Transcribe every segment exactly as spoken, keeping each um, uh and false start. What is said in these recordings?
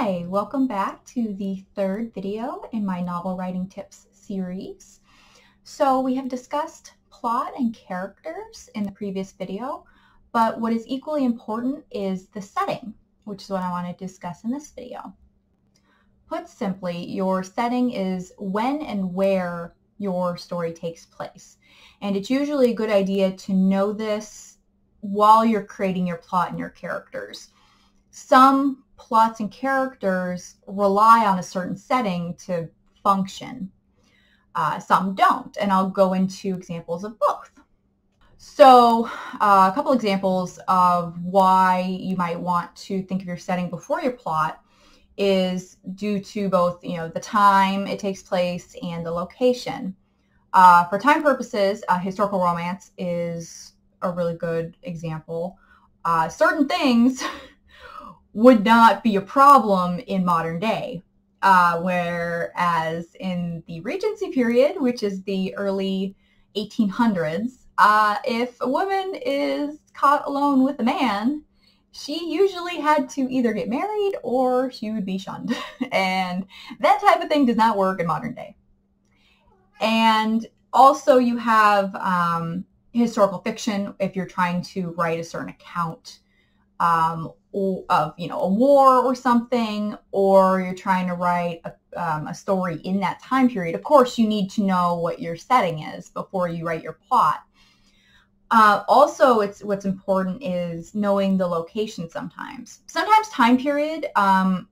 Hi, welcome back to the third video in my novel writing tips series. So we have discussed plot and characters in the previous video, but what is equally important is the setting, which is what I want to discuss in this video. Put simply, your setting is when and where your story takes place. And it's usually a good idea to know this while you're creating your plot and your characters. Some plots and characters rely on a certain setting to function. Uh, some don't, and I'll go into examples of both. So uh, a couple examples of why you might want to think of your setting before your plot is due to both, you know, the time it takes place and the location. Uh, for time purposes, uh, historical romance is a really good example. Uh, certain things would not be a problem in modern day, uh, whereas in the Regency period, which is the early eighteen hundreds, uh, if a woman is caught alone with a man, she usually had to either get married or she would be shunned. And that type of thing does not work in modern day. And also you have um, historical fiction if you're trying to write a certain account um, of, you know, a war or something, or you're trying to write a, um, a story in that time period. Of course, you need to know what your setting is before you write your plot. Uh, also, it's what's important is knowing the location sometimes. Sometimes time period, um,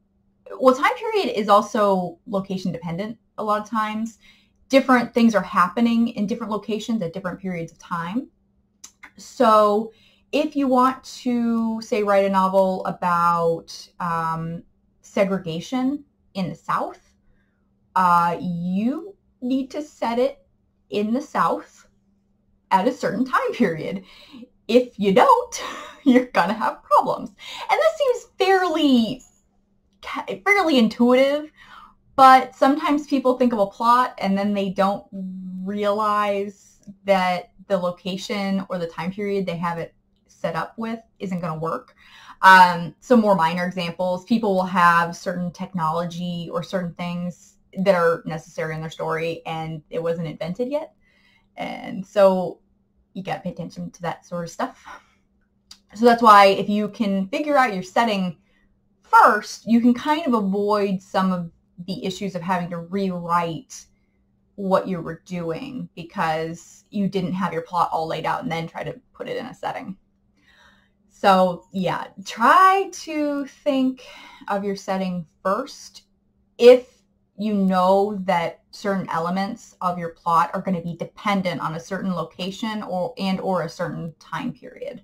well, time period is also location dependent a lot of times. Different things are happening in different locations at different periods of time. So if you want to, say, write a novel about um, segregation in the South, uh, you need to set it in the South at a certain time period. If you don't, you're going to have problems. And this seems fairly, fairly intuitive. But sometimes people think of a plot and then they don't realize that the location or the time period they have it set up with isn't going to work. Um, some more minor examples, people will have certain technology or certain things that are necessary in their story and it wasn't invented yet. And so you got to pay attention to that sort of stuff. So that's why if you can figure out your setting first, you can kind of avoid some of the issues of having to rewrite what you were doing because you didn't have your plot all laid out and then try to put it in a setting. So yeah, try to think of your setting first. If you know that certain elements of your plot are going to be dependent on a certain location or and or a certain time period.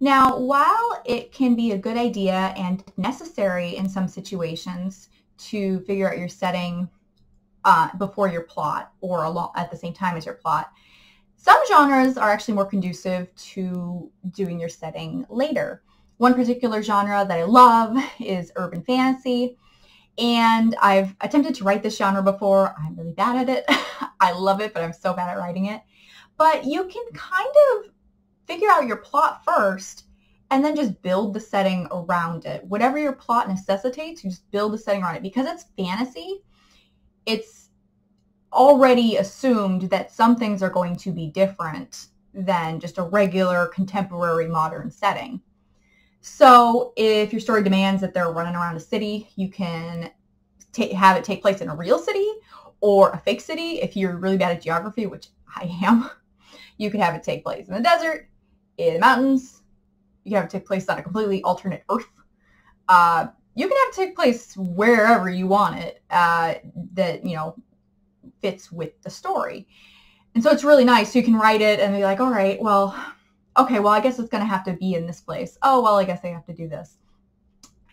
Now, while it can be a good idea and necessary in some situations to figure out your setting uh, before your plot or a lot at the same time as your plot, some genres are actually more conducive to doing your setting later. One particular genre that I love is urban fantasy, and I've attempted to write this genre before. I'm really bad at it. I love it, but I'm so bad at writing it. But you can kind of figure out your plot first and then just build the setting around it. Whatever your plot necessitates, you just build the setting around it. Because it's fantasy, it's already assumed that some things are going to be different than just a regular contemporary modern setting. So if your story demands that they're running around a city, you can have it take place in a real city or a fake city. If you're really bad at geography, which I am, you could have it take place in the desert, in the mountains. You can have it take place on a completely alternate Earth. Uh, you can have it take place wherever you want it uh, that, you know, fits with the story. And so it's really nice. You can write it and be like, all right, well, okay, well, I guess it's going to have to be in this place. Oh, well, I guess I have to do this.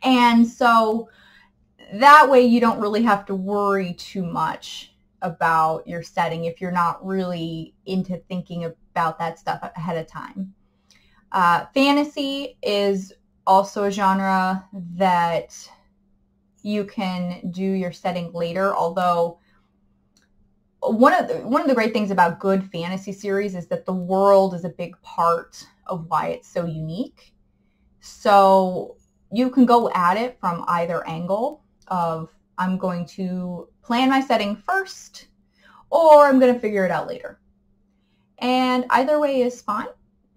And so that way you don't really have to worry too much about your setting if you're not really into thinking about that stuff ahead of time. Uh, fantasy is also a genre that you can do your setting later, although one of the, one of the great things about good fantasy series is that the world is a big part of why it's so unique. So you can go at it from either angle of I'm going to plan my setting first, or I'm going to figure it out later. And either way is fine.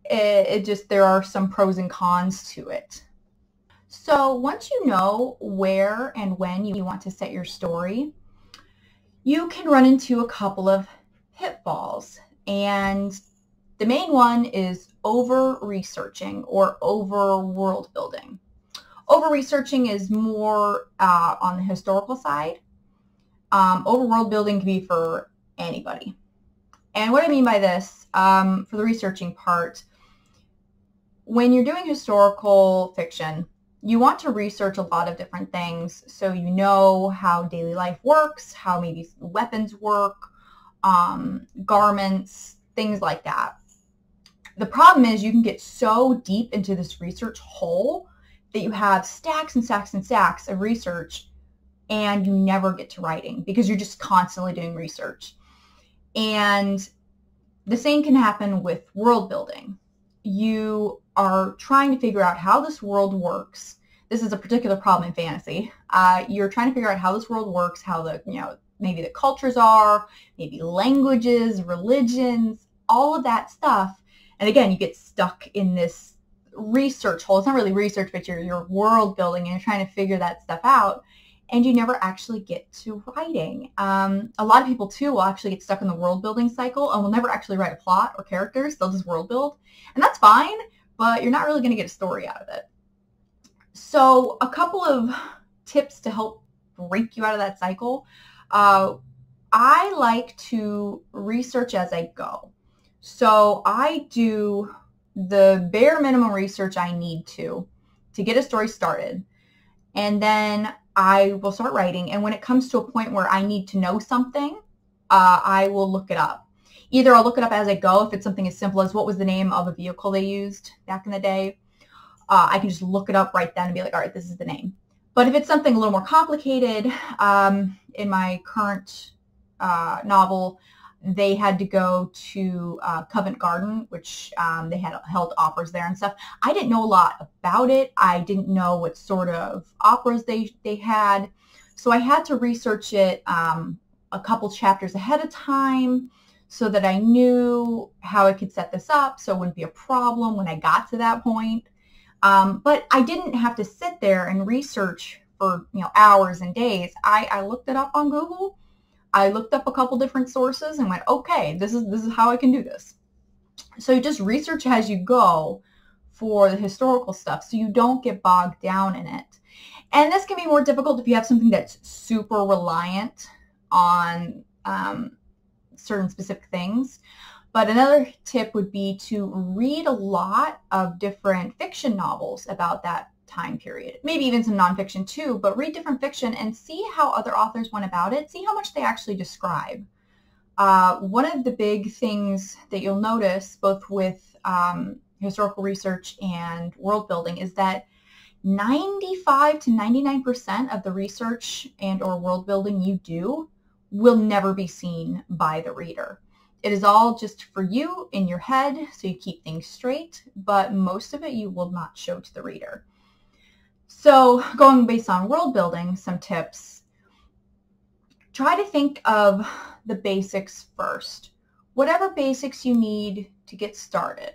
It, it just, there are some pros and cons to it. So once you know where and when you want to set your story, you can run into a couple of pitfalls. And the main one is over-researching or over-world building. Over-researching is more uh, on the historical side. Um, over-world building can be for anybody. And what I mean by this, um, for the researching part, when you're doing historical fiction, you want to research a lot of different things so you know how daily life works, how maybe weapons work, um, garments, things like that. The problem is you can get so deep into this research hole that you have stacks and stacks and stacks of research and you never get to writing because you're just constantly doing research. And the same can happen with world building. You are trying to figure out how this world works. This is a particular problem in fantasy. Uh, you're trying to figure out how this world works, how the, you know, maybe the cultures are, maybe languages, religions, all of that stuff. And again, you get stuck in this research hole. It's not really research, but you're, you're world building and you're trying to figure that stuff out. And you never actually get to writing. Um, a lot of people, too, will actually get stuck in the world building cycle and will never actually write a plot or characters. They'll just world build. And that's fine, but you're not really going to get a story out of it. So a couple of tips to help break you out of that cycle. Uh, I like to research as I go. So I do the bare minimum research I need to to get a story started. And then I will start writing, and when it comes to a point where I need to know something, uh, I will look it up. Either I'll look it up as I go, if it's something as simple as what was the name of a vehicle they used back in the day, uh, I can just look it up right then and be like, all right, this is the name. But if it's something a little more complicated, um, in my current uh, novel, they had to go to uh, Covent Garden, which um, they had held operas there and stuff. I didn't know a lot about it. I didn't know what sort of operas they, they had. So I had to research it um, a couple chapters ahead of time so that I knew how I could set this up so it wouldn't be a problem when I got to that point. Um, but I didn't have to sit there and research for you know hours and days. I, I looked it up on Google. I looked up a couple different sources and went, okay, this is, this is how I can do this. So you just research as you go for the historical stuff so you don't get bogged down in it. And this can be more difficult if you have something that's super reliant on um, certain specific things. But another tip would be to read a lot of different fiction novels about that time period, maybe even some nonfiction too, but read different fiction and see how other authors went about it. See how much they actually describe. Uh, one of the big things that you'll notice both with um, historical research and world building is that ninety-five to ninety-nine percent of the research and or world building you do will never be seen by the reader. It is all just for you in your head, so you keep things straight, but most of it you will not show to the reader. So going based on world building, some tips. Try to think of the basics first. Whatever basics you need to get started.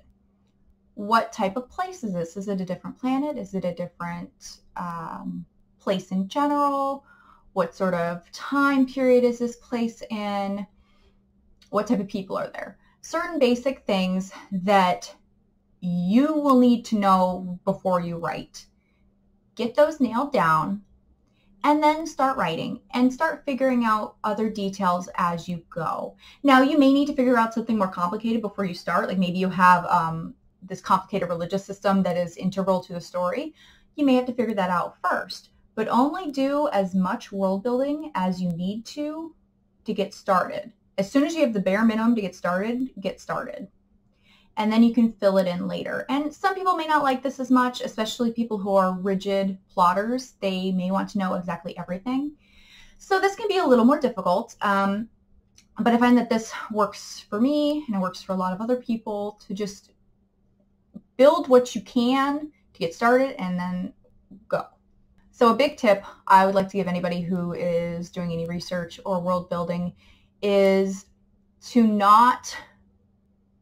What type of place is this? Is it a different planet? Is it a different um, place in general? What sort of time period is this place in? What type of people are there? Certain basic things that you will need to know before you write. Get those nailed down and then start writing and start figuring out other details as you go. Now you may need to figure out something more complicated before you start, like maybe you have um, this complicated religious system that is integral to the story. You may have to figure that out first, but only do as much world building as you need to to get started. As soon as you have the bare minimum to get started, get started. And then you can fill it in later. And some people may not like this as much, especially people who are rigid plotters. They may want to know exactly everything. So this can be a little more difficult. Um, but I find that this works for me and it works for a lot of other people to just build what you can to get started and then go. So a big tip I would like to give anybody who is doing any research or world building is to not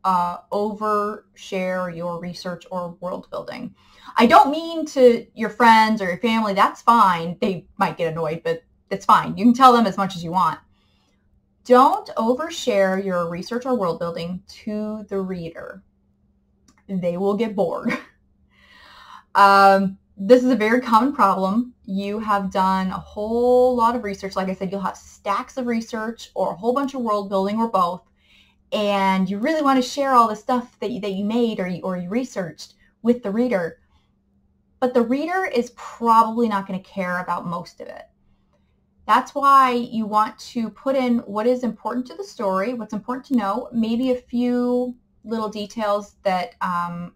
uh, overshare your research or world building. I don't mean to your friends or your family. That's fine. They might get annoyed, but it's fine. You can tell them as much as you want. Don't overshare your research or world building to the reader. They will get bored. um, this is a very common problem. You have done a whole lot of research. Like I said, you'll have stacks of research or a whole bunch of world building or both. And you really want to share all the stuff that you, that you made or you, or you researched with the reader. But the reader is probably not going to care about most of it. That's why you want to put in what is important to the story, what's important to know, maybe a few little details that um,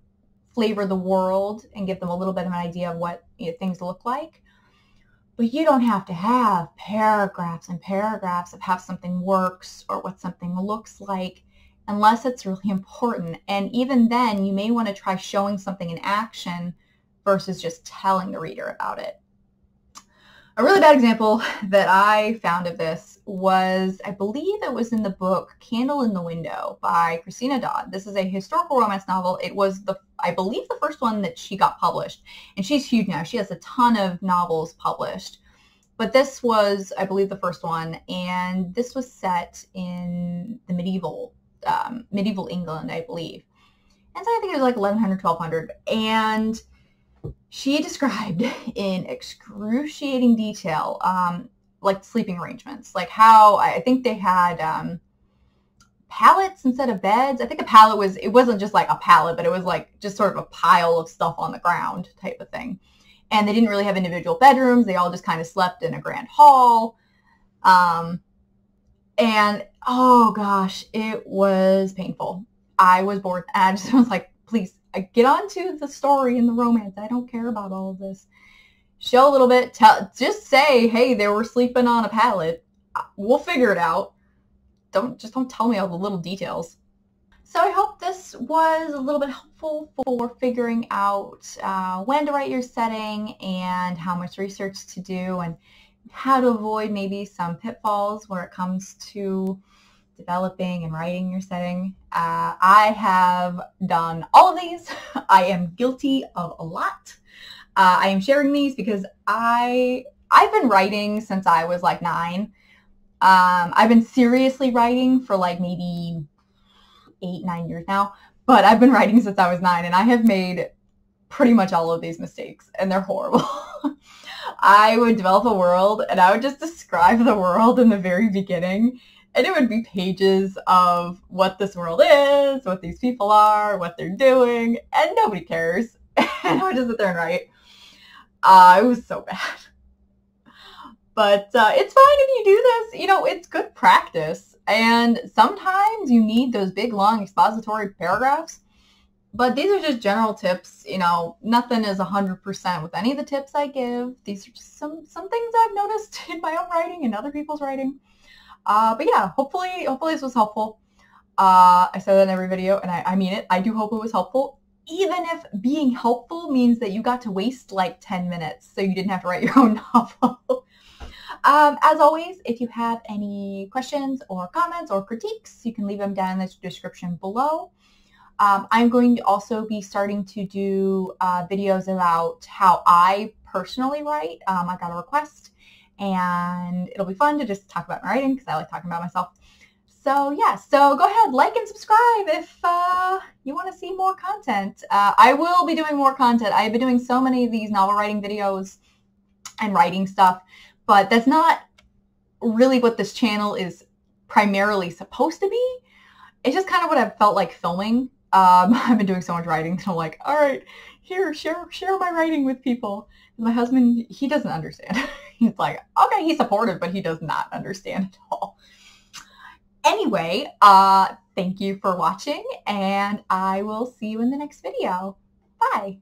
flavor the world and give them a little bit of an idea of what you know, things look like. But you don't have to have paragraphs and paragraphs of how something works or what something looks like unless it's really important. And even then, you may want to try showing something in action versus just telling the reader about it. A really bad example that I found of this was, I believe it was in the book Candle in the Window by Christina Dodd. This is a historical romance novel. It was, the, I believe, the first one that she got published. And she's huge now. She has a ton of novels published. But this was, I believe, the first one. And this was set in the medieval, um, medieval England, I believe. And so I think it was like eleven hundred, twelve hundred. And she described in excruciating detail, um, like sleeping arrangements, like how I think they had um, pallets instead of beds. I think a pallet was, it wasn't just like a pallet, but it was like just sort of a pile of stuff on the ground type of thing. And they didn't really have individual bedrooms. They all just kind of slept in a grand hall. Um, and oh gosh, it was painful. I was bored. And I just was like, please, I get on to the story and the romance. I don't care about all of this. Show a little bit. Tell, just say, hey, they were sleeping on a pallet. We'll figure it out. Don't just don't tell me all the little details. So I hope this was a little bit helpful for figuring out uh, when to write your setting and how much research to do and how to avoid maybe some pitfalls where it comes to developing and writing your setting. Uh, I have done all of these. I am guilty of a lot. Uh, I am sharing these because I, I've been writing since I was like nine. Um, I've been seriously writing for like maybe eight, nine years now, but I've been writing since I was nine and I have made pretty much all of these mistakes and they're horrible. I would develop a world and I would just describe the world in the very beginning. And it would be pages of what this world is, what these people are, what they're doing, and nobody cares. And I would just sit there and write. Uh, it was so bad. But uh, it's fine if you do this. You know, it's good practice. And sometimes you need those big, long expository paragraphs. But these are just general tips. You know, nothing is one hundred percent with any of the tips I give. These are just some, some things I've noticed in my own writing and other people's writing. Uh, but yeah, hopefully, hopefully this was helpful. Uh, I say that in every video, and I, I mean it. I do hope it was helpful, even if being helpful means that you got to waste like ten minutes, so you didn't have to write your own novel. um, as always, if you have any questions or comments or critiques, you can leave them down in the description below. Um, I'm going to also be starting to do uh, videos about how I personally write. Um, I got a request. And it'll be fun to just talk about my writing because I like talking about myself. So yeah, so go ahead, like and subscribe if uh, you want to see more content. Uh, I will be doing more content. I've been doing so many of these novel writing videos and writing stuff, but that's not really what this channel is primarily supposed to be. It's just kind of what I've felt like filming. Um, I've been doing so much writing that I'm like, all right, here, share, share my writing with people. And my husband, he doesn't understand. He's like, okay, he's supportive, but he does not understand at all. Anyway, uh, thank you for watching, and I will see you in the next video. Bye.